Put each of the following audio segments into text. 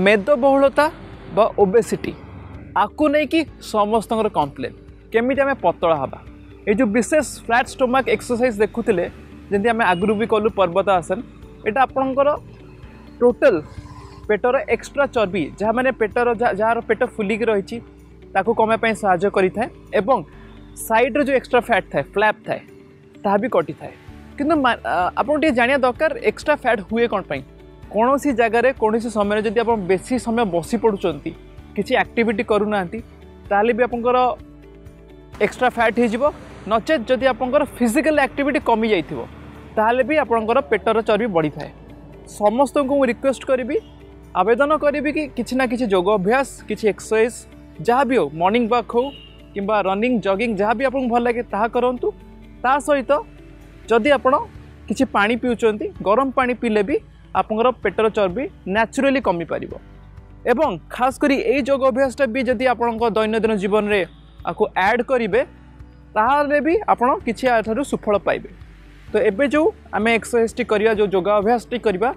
मेदबहुलता obesity आपको नहीं कि समस्त कंप्लेन केमी आम पतला हाँ ये जो विशेष फ्लैट स्टोमक एक्सरसाइज देखुले जमी आम आगु भी कलु पर्वत आसन यहाँ आपणकर टोटल पेटर एक्सट्रा चर्बी जहाँ मैंने पेटर जार पेट फुलिक रही कमापी साज कर जो एक्सट्रा फैट थाए फ्लैप थाए ता भी कटि थाए कि आपटे जाना दरकार एक्सट्रा फैट हुए कौनपाई कौन सी जगार कौन समय जब आप बेसी समय बसी पड़ुं किसी एक्टिविटी करूना भी आपंकर एक्सट्रा फैट हो नचे जदि आपंकर फिजिकल एक्टिविटी कमी जाइए भी आपंकर पेटर चर्बी बढ़ी थाए। समस्त को मुझे रिक्वेस्ट करी आवेदन करी कि ना कि योग अभ्यास किसी एक्सरसाइज जहाँ भी हो मॉर्निंग वॉक हो कि रनिंग जॉगिंग जहाँ भी आपको भल लगे ताहा करूँ ता सहित जदि आपण किसी पानी पिउचंती गरम पानी पीले भी आपंकर पेटर चर्बी नेचुरली कमी पारिबो एवं खास करी ए योग अभ्यासटा भी जदि आपणक दैनंदिन जीवन रे आको ऐड करिवे ताहाले भी आपण किछि आथरु सुफल पाइबे। तो एबे जो आमे एक्सरसाइज टी करिया जो योग अभ्यास टी करिवा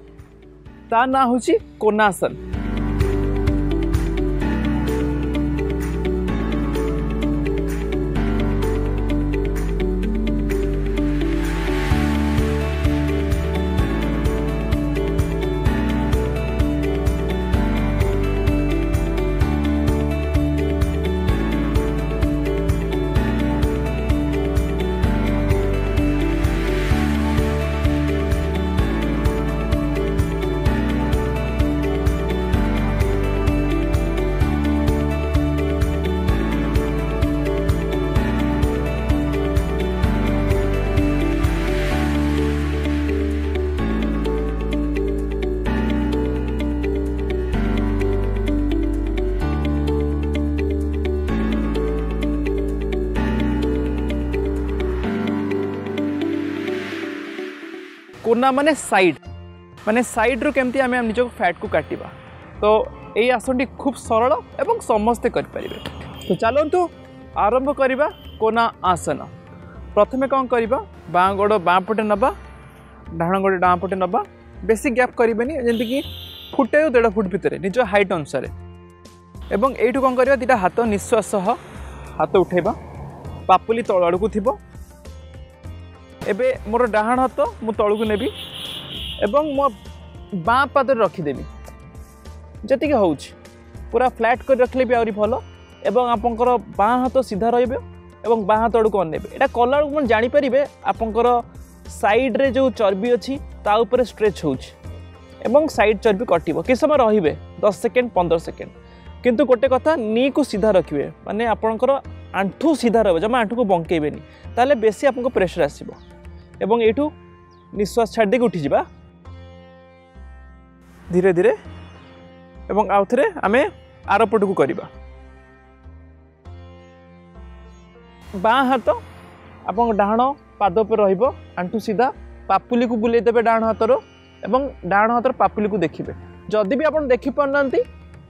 ता ना होछि कोनासन। कोना माने साइड रु केमती आम निज फैट को काटिबा तो यही आसन टी खूब सरल एवं समस्ते करें। तो चलतु आरंभ करवा कोना आसन। प्रथमे कौन करवा बाँ गोड़ बाँ पटे नबा डाण गोड़ डाँ पटे नबा बेसी गैप करेनि जमी कि फुटे देढ़ फुट भितर निज हाइट अनुसार एवं यू कौन करवा दिटा हाथ निश्वास हाथ उठेबा पापुली तल आड़ को थी एबे मोर डाहाण हाथ मु तलू को नेबी एवं मो बाँ पाद रखिदेवी जति हूँ पूरा फ्लैट कर रखिले भी आहरी भल एवं आपंकर बाँ हाथ सीधा रहिबे एवं बाँ हाथ आड़क अनेबे एटा कला मन जानि परिबे आपंकर साइड रे जो चर्बी अछि ता ऊपर स्ट्रेच होउछ एवं साइड चर्बी कटिबो कि समय रहिबे 10 सेकेंड 15 सेकेंड किंतु गोटे कथा नी को सीधा रखिबे माने आपंकर आंठू सीधा रहिबे जमा आंठू को बंकेबेनी ताले बेसी आपको प्रेसर आसीबो एवं एठू निश्वास छाड़ देके उठी जावा धीरे धीरे एवं आउ थे आम आरपट को करवा बाँ हाथ आप डाण पाद पर रहिबो आंठू सीधा पापुली को बुले देबे डाण हाथ रो एवं डाण हाथ पापुली को देखिबे जदि भी आप देखि पारनंती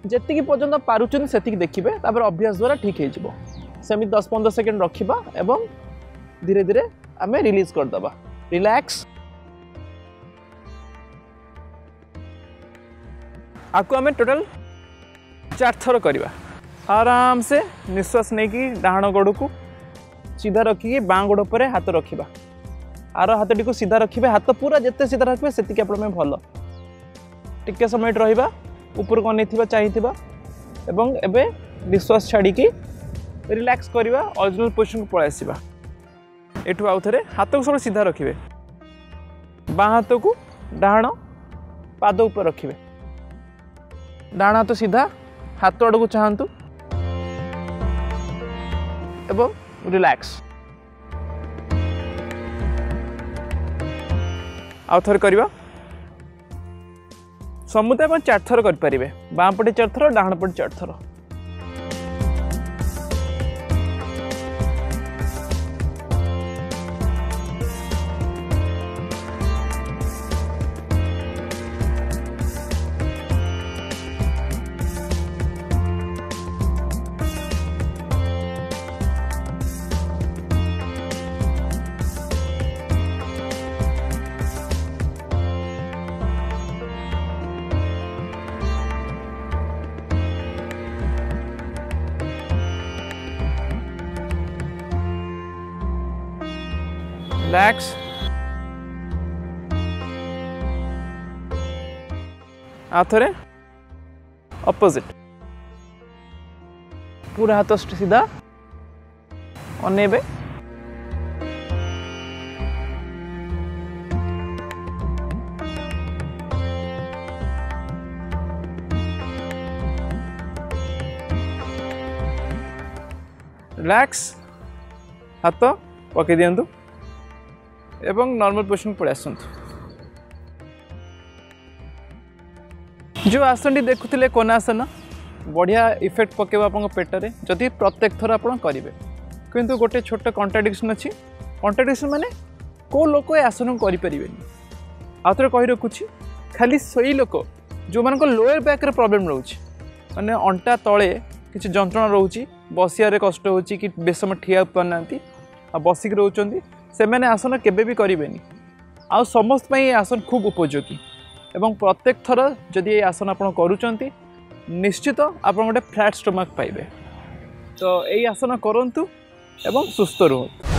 जेतिकी पर्यंत पारुचन सेतिकी देखिबे तापर अभ्यास द्वारा ठीक हे जिवो। सेमी 10-15 सेकेंड रखिबा एवं धीरे धीरे आम रिलीज कर दबा रिलैक्स। आपको आम टोटल 4 थर करवा आराम से निश्वास नहीं कि डाहण गोड़ को सीधा रखिकी बाँ गोड़ पर हाथ रखा आर हाथ टी सीधा रखिए हाथ पूरा जिते सीधा रखिए सेतिकी आपन भल टिके समय रहा ऊपर को अनेथिबा चाहिथिबा एवं एबे निश्वास छाड़ी रिलैक्स करवा ओरिजिनल पोजिशन को पळै आसीबा एठू आउ थे हाथ को सब सीधा रखिए बाँ हाथ को डाण पाद ऊपर रखिए डाण हाथ सीधा हाथ आड़ को चाहतु एवं रिलैक्स आउ थर करवा समुदाय अपन 4 थर करें बाँ पटे 4 थर डाण पटे 4 थर। relax. आथरे अपोजिट पूरा हाथ सीधा अनेबे रिलैक्स हाथ पकड़ दियंतु एवं नॉर्मल पोजिशन पड़े आसतु। जो आसन देखुले कोनासन बढ़िया इफेक्ट पकेब आप पेटर जदि प्रत्येक थर आप करेंगे किंतु गोटे छोट कंट्राडिक्शन अच्छी। कंट्राडिक्शन माने को लोक ये आसन करें आउे कही रखुच खाली सही लोक जो मान लोअर बैक प्रॉब्लम रोचे मैंने अंटा तले कि जंत्रणा रोचे बसिया कष्ट हो कि बेस समय ठिया पारना आ बसिक रोचान से मैंने आसन केवे भी करें आ समस्त ये आसन खूब उपयोगी एवं प्रत्येक थर जदि ये आसन आप निश्चित आप फ्लैट स्टमक पाइबे। तो यही आसन करूँ एवं सुस्थ रुहतु।